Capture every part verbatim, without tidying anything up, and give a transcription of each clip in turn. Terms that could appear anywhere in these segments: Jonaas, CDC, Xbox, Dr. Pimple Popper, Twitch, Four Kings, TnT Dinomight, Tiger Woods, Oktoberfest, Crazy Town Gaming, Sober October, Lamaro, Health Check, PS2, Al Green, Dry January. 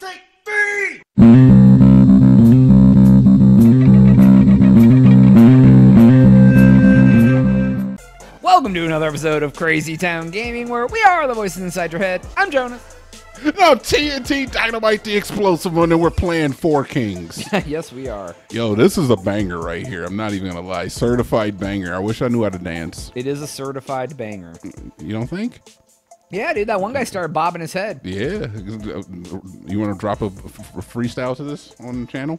take me! Welcome to another episode of Crazy Town Gaming, where we are the voices inside your head. I'm Jonas. No, T N T Dinomight the Explosive One, and we're playing Four Kings. Yes, we are. Yo, this is a banger right here. I'm not even going to lie. Certified banger. I wish I knew how to dance. It is a certified banger. You don't think? Yeah, dude. That one guy started bobbing his head. Yeah. You want to drop a, a freestyle to this on the channel?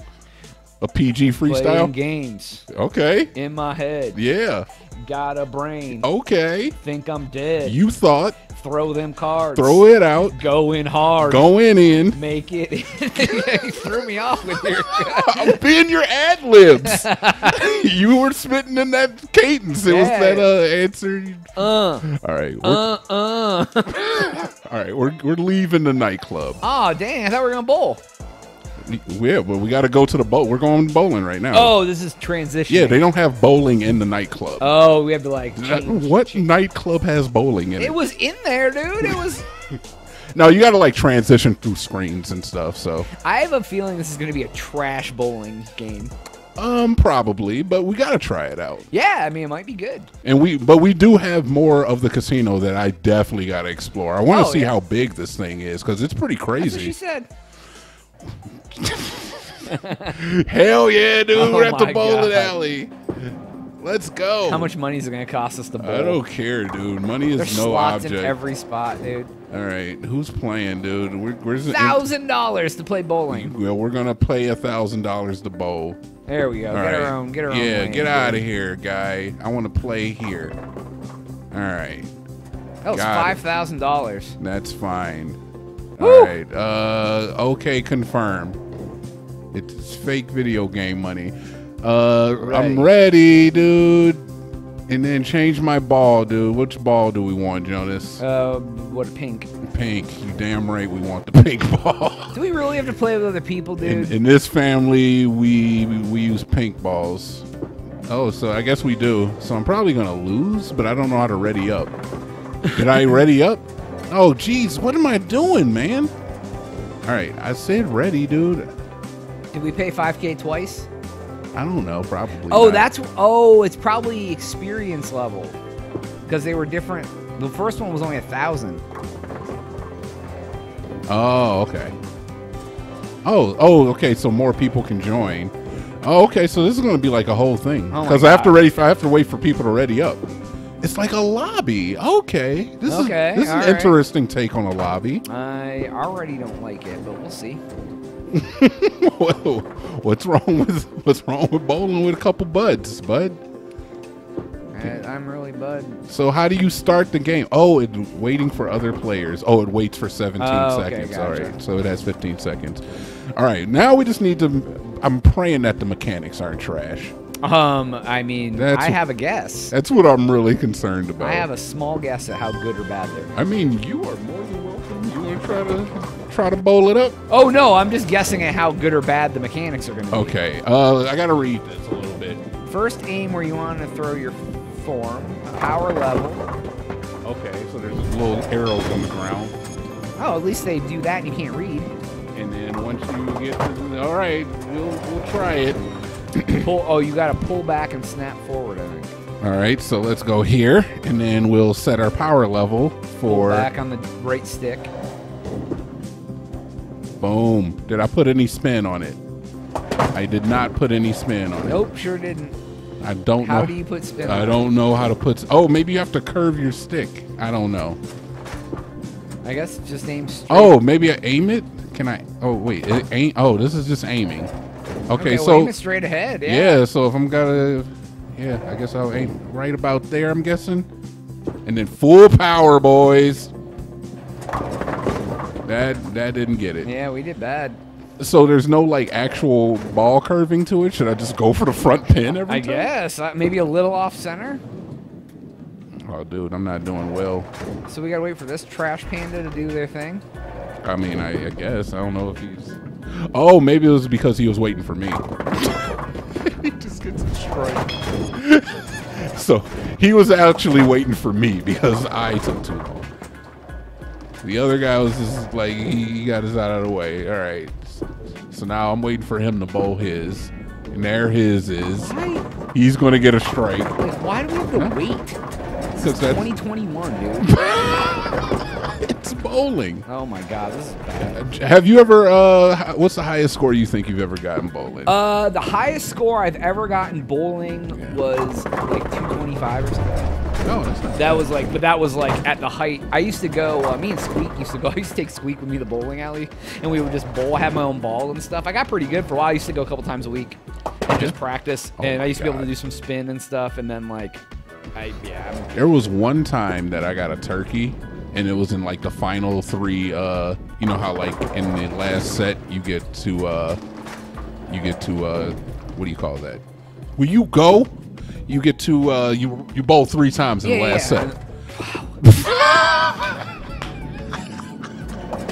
A P G freestyle? Playing games. Okay. In my head. Yeah. Got a brain. Okay. Think I'm dead. You thought. Throw them cards. Throw it out. Go in hard. Go in in. Make it. You threw me off with your. I've been your ad libs. You were spitting in that cadence. It yeah. was that uh, answer. Uh. All right. Uh uh. All right. We're we're leaving the nightclub. Oh dang! I thought we were gonna bowl. Yeah, but we got to go to the bowl. We're going bowling right now. Oh, this is transition. Yeah, they don't have bowling in the nightclub. Oh, we have to like. Change, what change. nightclub has bowling in it? It was in there, dude. It was. No, you got to like transition through screens and stuff. So I have a feeling this is going to be a trash bowling game. Um, probably, but we got to try it out. Yeah, I mean, it might be good. And we, but we do have more of the casino that I definitely got to explore. I want to oh, see yeah. how big this thing is because it's pretty crazy. That's what she said. Hell yeah, dude! Oh, we're at the bowling alley. Let's go. How much money is it gonna cost us to bowl? I don't care, dude. Money is There's no slots object. In every spot, dude. All right, who's playing, dude? We're, where's the thousand dollars to play bowling? Well, we're gonna pay a thousand dollars to bowl. There we go. All get right. our own. Get our yeah, own. Yeah, get out of here, guy. I want to play here. All right. That was Got five thousand dollars. That's fine. All right. Uh, okay, confirm. It's fake video game money. Uh, right. I'm ready, dude. And then change my ball, dude. Which ball do we want, Jonas? Uh, what, pink? Pink. You damn right we want the pink ball. Do we really have to play with other people, dude? In, in this family, we we use pink balls. Oh, so I guess we do. So I'm probably going to lose, but I don't know how to ready up. Did I ready up? Oh, jeez, what am I doing, man? All right, I said ready, dude. Did we pay five K twice? I don't know, probably. Oh, not. that's oh, it's probably experience level because they were different. The first one was only a thousand. Oh, okay. Oh, oh, okay. So more people can join. Oh, okay. So this is going to be like a whole thing because oh I have to ready. I have to wait for people to ready up. It's like a lobby. Okay. This okay, is, this is an right. interesting take on a lobby. I already don't like it, but we'll see. Whoa. What's wrong with what's wrong with bowling with a couple buds, bud? I, I'm really bud. So how do you start the game? Oh, it, waiting for other players. Oh, it waits for seventeen oh, okay, seconds. Gotcha. All right. So it has fifteen seconds. All right. Now we just need to I'm praying that the mechanics aren't trash. Um, I mean, that's I have a guess. That's what I'm really concerned about. I have a small guess at how good or bad they're. I mean, you are more than welcome. You want to try to try to bowl it up? Oh no, I'm just guessing at how good or bad the mechanics are going to be. Okay, uh, I got to read this a little bit. First, aim where you want to throw your form. Power level. Okay, so there's little arrows on the ground. Oh, at least they do that, and you can't read. And then once you get, to, all right, we'll we'll try it. pull, oh, you got to pull back and snap forward, I think. All right, so let's go here, and then we'll set our power level for... Pull back on the right stick. Boom. Did I put any spin on it? I did not put any spin on nope, it. Nope, sure didn't. I don't how know. How do you put spin on it? I don't know how to put... Oh, maybe you have to curve your stick. I don't know. I guess just aim straight. Oh, maybe I aim it? Can I... Oh, wait. It aim, oh, this is just aiming. Okay, okay well, so aim it straight ahead. Yeah. yeah, so if I'm gonna, yeah, I guess I'll aim right about there. I'm guessing, and then full power, boys. That that didn't get it. Yeah, we did bad. So there's no like actual ball curving to it. Should I just go for the front pin every I time? I guess uh, maybe a little off center. Oh, dude, I'm not doing well. So we gotta wait for this trash panda to do their thing. I mean, I, I guess I don't know if he's. Oh, maybe it was because he was waiting for me. He just gets a strike. So he was actually waiting for me because I took too long. The other guy was just like, he, he got his out of the way. All right. So now I'm waiting for him to bowl his. And there his is. Why? He's going to get a strike. Wait, why do we have to huh? wait? This is twenty twenty-one, dude. It's bowling. Oh, my God. This is bad. Have you ever, uh, what's the highest score you think you've ever gotten bowling? Uh, the highest score I've ever gotten bowling yeah. was like two twenty-five or something. No, that's not. That was like, but that was like at the height. I used to go, uh, me and Squeak used to go, I used to take Squeak with me to the bowling alley, and we would just bowl, have my own ball and stuff. I got pretty good for a while. I used to go a couple times a week and just practice, oh and I used God. to be able to do some spin and stuff, and then like, I, yeah. I'm there was one time that I got a turkey, and it was in like the final three, uh, you know how like in the last set you get to, uh, you get to, uh, what do you call that? Will you go? You get to, uh, you you bowl three times in yeah, the last yeah.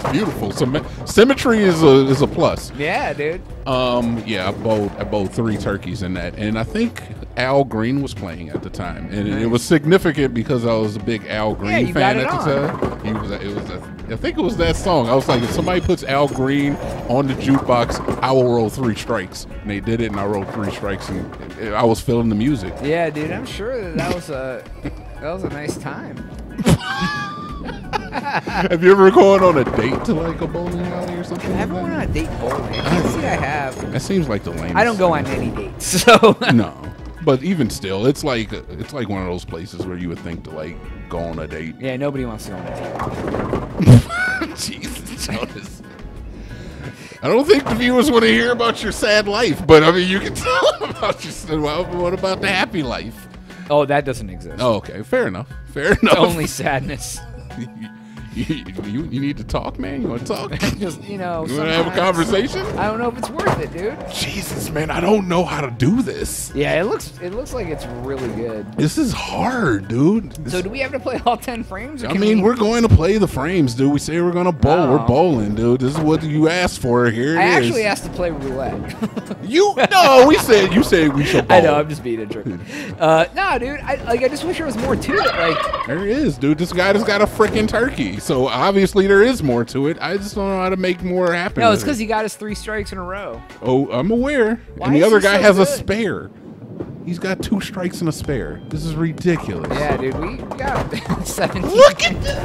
set. Beautiful. Sym symmetry is a is a plus. Yeah, dude. Um, yeah, I bowled I bowled three turkeys in that, and I think Al Green was playing at the time, and nice. It was significant because I was a big Al Green yeah, fan at the on. time. He was, it was a, I think it was that song. I was like, if somebody puts Al Green on the jukebox, I will roll three strikes. And they did it, and I rolled three strikes, and it, it, I was feeling the music. Yeah, dude, I'm sure that, that was a that was a nice time. Have you ever gone on a date to like a bowling alley or something? I haven't like gone on a date bowling. I see, I have. That seems like the lamest. I don't go on any dates, so no. But even still, it's like it's like one of those places where you would think to like go on a date. Yeah, nobody wants to go on a date. Jesus, Jonas. I don't think the viewers want to hear about your sad life, but I mean, you can tell them about your sad life. What about the happy life? Oh, that doesn't exist. Oh, okay, fair enough. Fair enough. It's only sadness. You, you, you need to talk, man. You want to talk? Just, you know, you want to have a conversation? I don't know if it's worth it, dude. Jesus, man, I don't know how to do this. Yeah, it looks it looks like it's really good. This is hard, dude. This so do we have to play all ten frames? Or I mean, we... we're going to play the frames, dude. We say we're going to bowl. Oh. We're bowling, dude. This is what you asked for. Here it I is. I actually asked to play roulette. You no, we said you said we should bowl. I know, I'm just being a jerk. Uh, no, dude, I, like I just wish there was more to it. Like there it is, dude. This guy just got a freaking turkey. So obviously there is more to it. I just don't know how to make more happen. No, it's because he got his three strikes in a row. Oh, I'm aware. Why and the other guy so has good? a spare. He's got two strikes and a spare. This is ridiculous. Yeah, dude, we got seventeen. Look at this.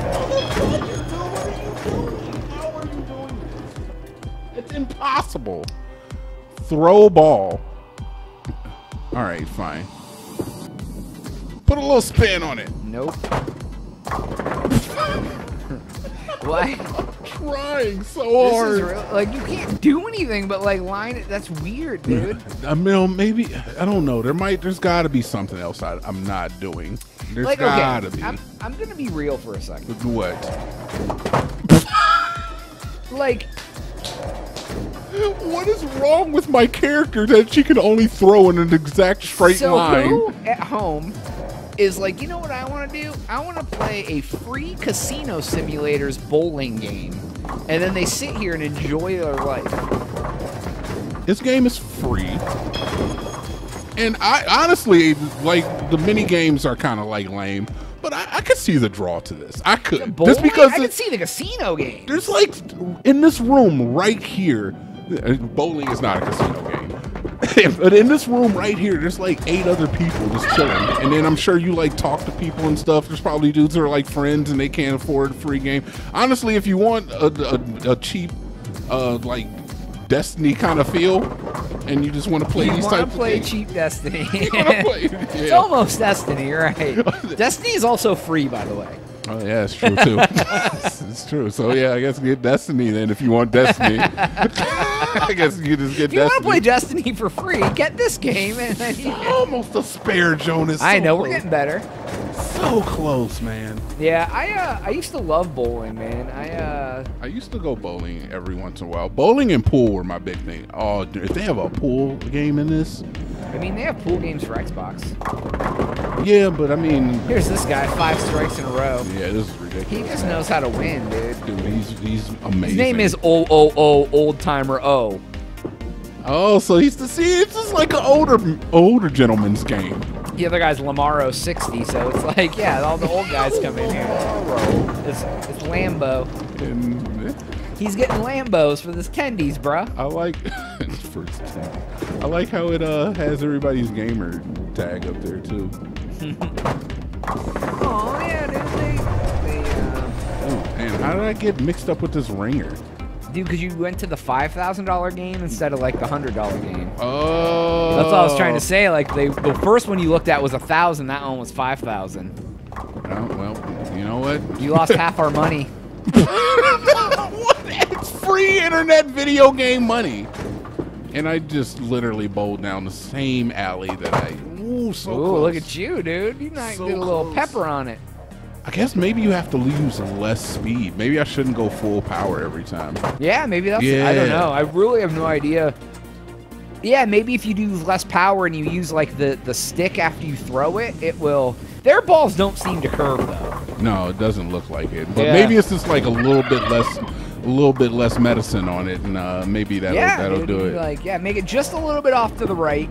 What are you doing? How are you doing this? It's impossible. Throw ball. All right, fine. Put a little spin on it. Nope. Why? I'm trying so hard. This is real, like you can't do anything but like line it. That's weird, dude. I mean, maybe I don't know. There might, there's got to be something else I, I'm not doing. There's like, gotta okay, be. I'm, I'm gonna be real for a second. What? Like, what is wrong with my character that she can only throw in an exact straight so line? Who at home is like, you know what I want to do? I want to play a free Casino Simulator's bowling game, and then they sit here and enjoy their life. This game is free, and I honestly like the mini games are kind of like lame, but I, I could see the draw to this. I could just because I could see the casino game. There's like in this room right here, bowling is not a casino game. But in this room right here, there's like eight other people just chilling. And then I'm sure you like talk to people and stuff. There's probably dudes that are like friends and they can't afford a free game. Honestly, if you want a, a, a cheap, uh, like Destiny kind of feel, and you just want to play you these types of play games. Cheap Destiny. You play, yeah. It's almost Destiny, right? Destiny is also free, by the way. Oh yeah, it's true too. It's true. So yeah, I guess get Destiny then if you want Destiny. I guess you just get. If you Destiny. want to play Destiny for free? Get this game and then you almost a spare, Jonas. So I know close. We're getting better. So close, man. Yeah, I uh, I used to love bowling, man. I uh. I used to go bowling every once in a while. Bowling and pool were my big thing. Oh, dude, if they have a pool game in this. I mean, they have pool games for Xbox. Yeah, but I mean. Here's this guy, five strikes in a row. Yeah, this is ridiculous. He just knows how to win, dude. Dude, he's, he's amazing. His name is O O O Old Timer O. Oh, so he's to see. It's just like an older older gentleman's game. The other guy's Lamaro sixty, so it's like yeah, all the old guys come in here. It's, it's Lambo. fucking... He's getting Lambos for this Kendies, bruh. I like... First tag. I like how it uh has everybody's gamer tag up there, too. Oh, yeah, dude. They, they, uh... Oh, man. How did I get mixed up with this ringer? Dude, because you went to the five thousand dollar game instead of, like, the one hundred dollar game. Oh. That's what I was trying to say. Like, they, the first one you looked at was one thousand. That one was five thousand. Oh, well, you know what? You lost half our money. What? It's free internet video game money. And I just literally bowled down the same alley that I... Ooh, so Ooh, close. Look at you, dude. You might so do a little close. Pepper on it. I guess maybe you have to lose less speed. Maybe I shouldn't go full power every time. Yeah, maybe that's... Yeah. I don't know. I really have no idea. Yeah, maybe if you do less power and you use, like, the, the stick after you throw it, it will... Their balls don't seem to curve, though. No, it doesn't look like it. But yeah. Maybe it's just, like, a little bit less... a little bit less medicine on it, and uh, maybe that'll, yeah, that'll do it. Like, yeah, make it just a little bit off to the right.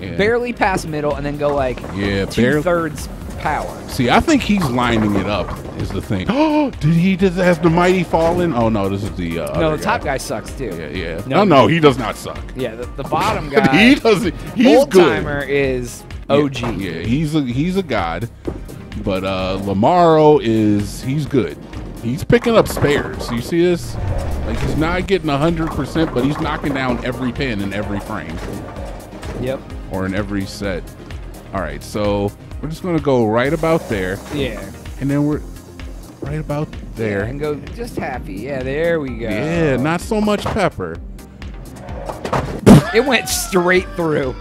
Yeah. Barely past middle, and then go, like, yeah, two-thirds... power. See, I think he's lining it up is the thing. Oh, did he just have the mighty fall in? Oh no, this is the uh, no. The top guy. guy sucks too. Yeah, yeah. No, no, no, he does not suck. Yeah, the, the bottom guy. He doesn't. He's old good. Timer is O G. Yeah, yeah, he's a he's a god. But uh, Lamaro is he's good. He's picking up spares. You see this? Like he's not getting a hundred percent, but he's knocking down every pin in every frame. Yep. Or in every set. All right, so. We're just gonna go right about there. Yeah. And then we're right about there. Yeah, and go just happy. Yeah, there we go. Yeah, not so much pepper. It went straight through.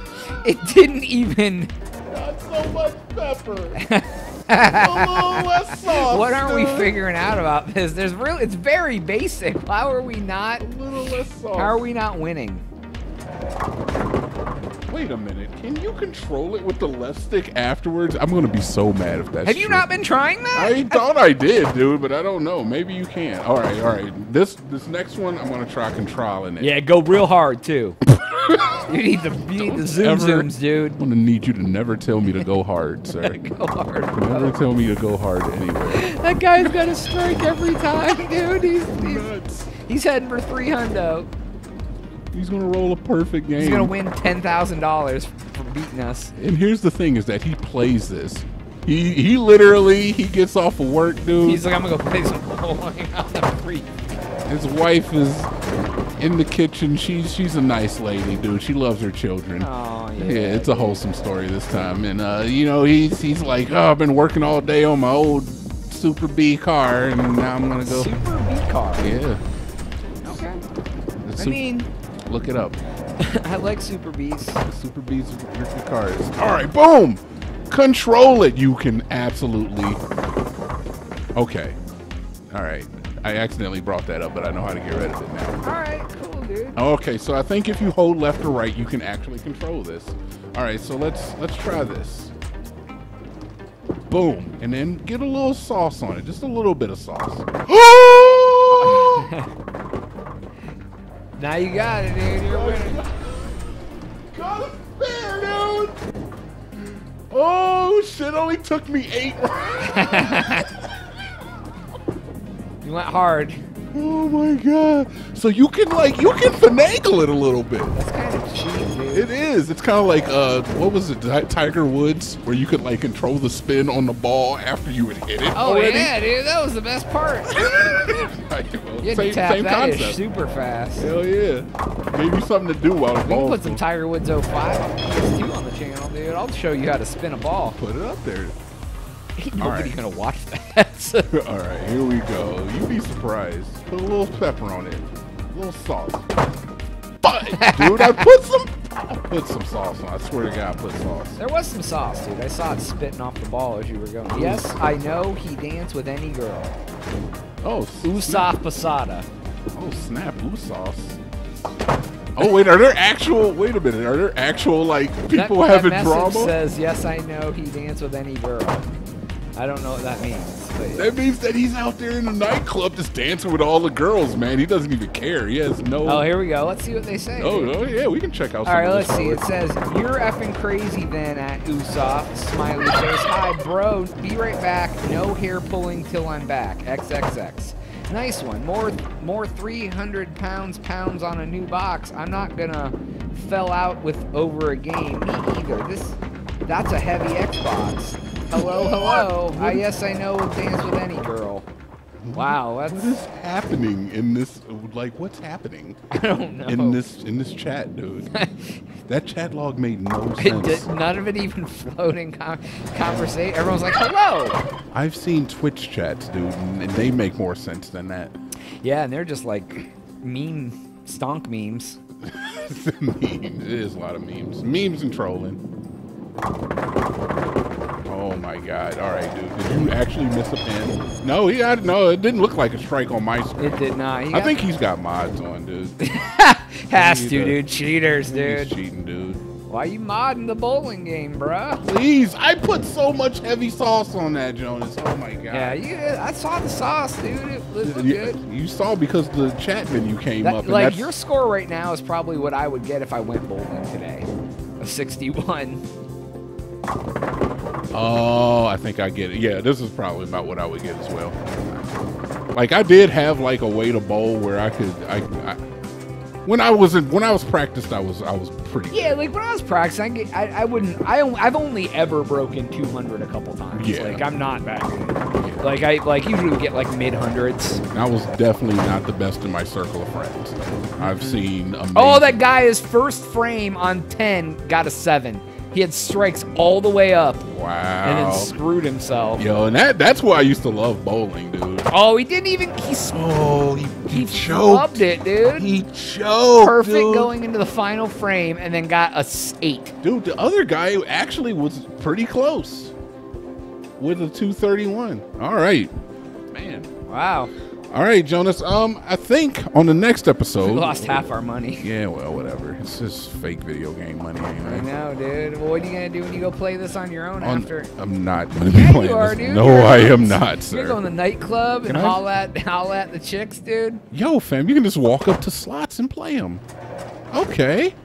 It didn't even. Not so much pepper. A little less sauce. What are we figuring out about this? There's really, it's very basic. How are we not? A little less sauce. How are we not winning? Wait a minute. Can you control it with the left stick afterwards? I'm going to be so mad if that's true. Have you true. not been trying that? I thought I did, dude, but I don't know. Maybe you can. All right, all right. This this next one, I'm going to try controlling it. Yeah, go real hard, too. You need the, you need the zoom ever, zooms, dude. I'm going to need you to never tell me to go hard, sir. Go hard, bro. Never tell me to go hard anyway. That guy's got a strike every time, dude. He's, he's, he's heading for three hundo. He's gonna roll a perfect game. He's gonna win ten thousand dollars for beating us. And here's the thing: is that he plays this. He he literally he gets off of work, dude. He's like, I'm gonna go play some bowling on the free. His wife is in the kitchen. She's she's a nice lady, dude. She loves her children. Oh yeah. Yeah, it's a wholesome story this time. And uh, you know, he's he's like, oh, I've been working all day on my old Super B car, and now I'm gonna go. Super B car. Yeah. Okay. I mean. Look it up. I like Super Bees. Super Bees with your cards. All right, boom! Control it. You can absolutely. Okay. All right. I accidentally brought that up, but I know how to get rid of it now. All right, cool, dude. Okay, so I think if you hold left or right, you can actually control this. All right, so let's let's try this. Boom, and then get a little sauce on it. Just a little bit of sauce. Now you got it, dude. You're winning. Got it fair, dude. Oh, shit. Only took me eight rounds. You went hard. Oh, my God. So you can, like, you can finagle it a little bit. That's kind of cheap, dude. It is. It's kind of like, uh, what was it, Tiger Woods, where you could, like, control the spin on the ball after you would hit it. Oh, already? Yeah, dude. That was the best part. Well, you same, tap. Same that concept. Is super fast. Hell yeah. Gave you something to do while the ball. We can put some Tiger Woods oh five on P S two on the channel, dude. I'll show you how to spin a ball. Put it up there. Ain't nobody gonna watch that. So. All right, here we go. You'd be surprised. Put a little pepper on it. A little sauce. But, dude, I put some I put some sauce on. I swear to God, I put sauce. There was some sauce, dude. I saw it spitting off the ball as you were going. Yes, I know he danced with any girl. Oh, Usopp Posada. Oh, snap, Usoss. Oh, wait, are there actual, wait a minute, are there actual, like, people that, having that drama? Says, yes, I know he danced with any girl. I don't know what that means. But that means that he's out there in the nightclub just dancing with all the girls, man. He doesn't even care. He has no... Oh, here we go. Let's see what they say. Oh, no, yeah, we can check out some. All right, let's see. It says, you're effing crazy then at Usopp. Smiley face. Hi, bro. Be right back. No hair pulling till I'm back. X X X. Nice one. More more three hundred pounds pounds on a new box. I'm not gonna fell out with over a game either. This that's a heavy Xbox. Hello, hello. I yes I know we'll dance with any girl. Wow, that's what is happening in this like what's happening? I don't know. In this in this chat, dude. That chat log made no sense. It did, none of it even flowed in con conversation. Everyone's like, hello. I've seen Twitch chats, dude, and they make more sense than that. Yeah, and they're just like meme stonk memes. Memes. It is a lot of memes. Memes and trolling. Oh my God! All right, dude. Did you actually miss a pin? No, he had no. It didn't look like a strike on my screen. It did not. He I think he's got mods on, dude. Has to, dude. Cheaters, dude. He's cheating, dude. Why are you modding the bowling game, bruh? Please, I put so much heavy sauce on that, Jonas. Oh my God. Yeah, you, I saw the sauce, dude. It looked you, good. You saw because the chat menu came that, up. And like your score right now is probably what I would get if I went bowling today, a sixty-one. Oh, I think I get it. Yeah, this is probably about what I would get as well. Like I did have like a way to bowl where I could. I, I when I was in, when I was practiced, I was I was pretty. Yeah, like when I was practicing, I get, I, I wouldn't. I I've only ever broken two hundred a couple times. Yeah, like I'm not that good. Yeah. Like I like usually get like mid hundreds. I was definitely not the best in my circle of friends. I've seen. Amazing. Oh, that guy! His first frame on ten got a seven. He had strikes all the way up. Wow. And then screwed himself. Yo, and that, that's why I used to love bowling, dude. Oh, he didn't even... He, oh, he, he, he choked. He flubbed it, dude. He choked, Perfect dude. Going into the final frame and then got a eight. Dude, the other guy actually was pretty close with a two thirty-one. All right. Man. Wow. All right, Jonas. Um, I think on the next episode... We lost half our money. Yeah, well, whatever. It's just fake video game money anyway. I know, dude. Well, what are you going to do when you go play this on your own on, after? I'm not going to yeah, be playing you are, this. Dude. No, You're I am not, sir. You're going to the nightclub and holla at, holla at the chicks, dude. Yo, fam, you can just walk up to slots and play them. Okay.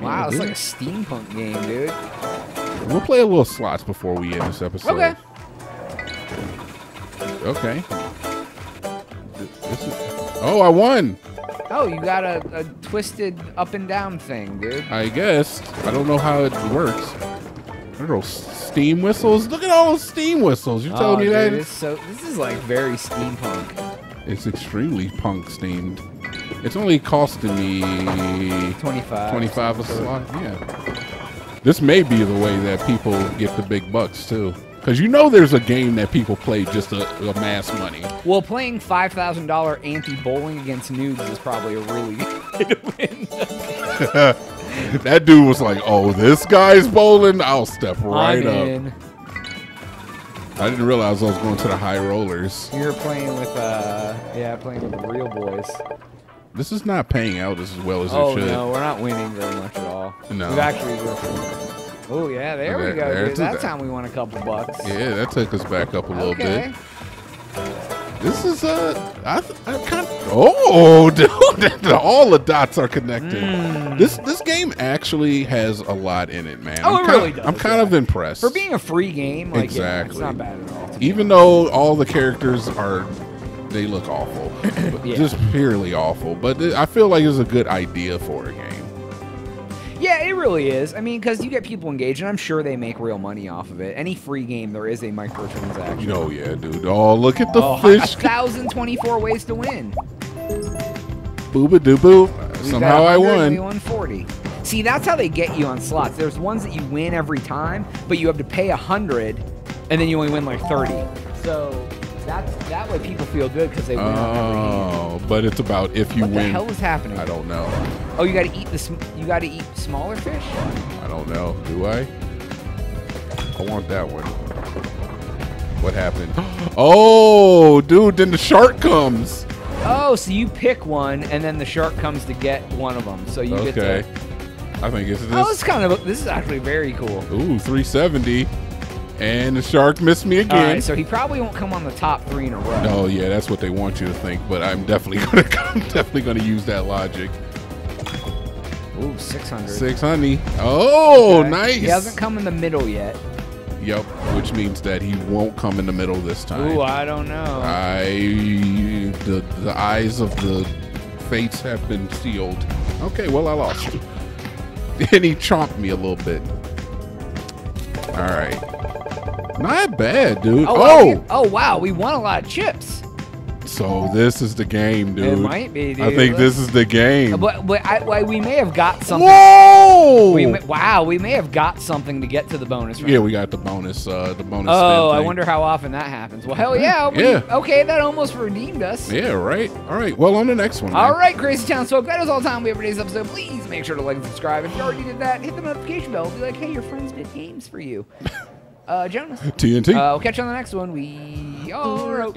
Wow, yeah, it's like a steampunk game, dude. We'll play a little slots before we end this episode. Okay. Okay. This is, oh, I won! Oh, you got a, a twisted up and down thing, dude. I guess. I don't know how it works. Little steam whistles. Look at all those steam whistles. You oh, told me dude, that. It's so, this is like very steampunk. It's extremely punk steamed. It's only costing me twenty-five. Twenty-five a slot. Yeah. This may be the way that people get the big bucks too. Because you know there's a game that people play just to amass money. Well, playing five thousand dollar anti-bowling against noobs is probably a really good way to win. That dude was like, oh, this guy's bowling? I'll step right I'm up. In. I didn't realize I was going to the high rollers. You're playing with, uh, yeah, playing with the real boys. This is not paying out as well as oh, it should. Oh, no, we're not winning very much at all. No. We've actually been Oh, yeah, there okay, we go, dude. That's that. How we won a couple bucks. Yeah, that took us back up a little okay. bit. This is uh, I, I kind of, oh, dude, all the dots are connected. Mm. This this game actually has a lot in it, man. Oh, I'm it really of, does. I'm kind yeah. of impressed. For being a free game, like, exactly. yeah, it's not bad at all. Even though all the characters are, they look awful. But yeah. Just purely awful. But I feel like it's a good idea for a game. Yeah, it really is. I mean, because you get people engaged, and I'm sure they make real money off of it. Any free game, there is a microtransaction. Oh, yeah, dude. Oh, look at the oh, fish. one thousand twenty-four ways to win. Booba-doo-boo. Somehow I won. We won forty. See, that's how they get you on slots. There's ones that you win every time, but you have to pay one hundred, and then you only win like thirty. So... That's, that way people feel good because they win. Oh, but it's about if you win. What the hell is happening? I don't know. Oh, you gotta eat this. You gotta eat smaller fish. I don't know. Do I? I want that one. What happened? Oh, dude! Then the shark comes. Oh, so you pick one, and then the shark comes to get one of them. So you okay. get to. I think it's this. Oh, it's kind of. This is actually very cool. Ooh, three seventy. And the shark missed me again. All right, so he probably won't come on the top three in a row. Oh, yeah, that's what they want you to think. But I'm definitely gonna, I'm definitely gonna use that logic. Ooh, six hundred. Six hundred. Oh, okay. Nice. He hasn't come in the middle yet. Yep, which means that he won't come in the middle this time. Ooh, I don't know. I the the eyes of the fates have been sealed. Okay, well I lost. And he chomped me a little bit. All right. Not bad, dude. Oh, oh. Okay. Oh wow, we won a lot of chips. So this is the game, dude. It might be, dude. I think Look. this is the game. But, but I, I, we may have got something. Whoa! We may, wow, we may have got something to get to the bonus round. Yeah, we got the bonus. Uh, the bonus. Oh, I wonder how often that happens. Well, hell yeah. We, yeah. Okay, that almost redeemed us. Yeah, right. All right. Well, on the next one. All man. right, Crazy Town Smoke. That is all the time we have for today's episode. Please make sure to like and subscribe. If you already did that, hit the notification bell. Be like, hey, your friends did games for you. Uh, Jonas. T N T. Uh, we'll catch you on the next one. We are out.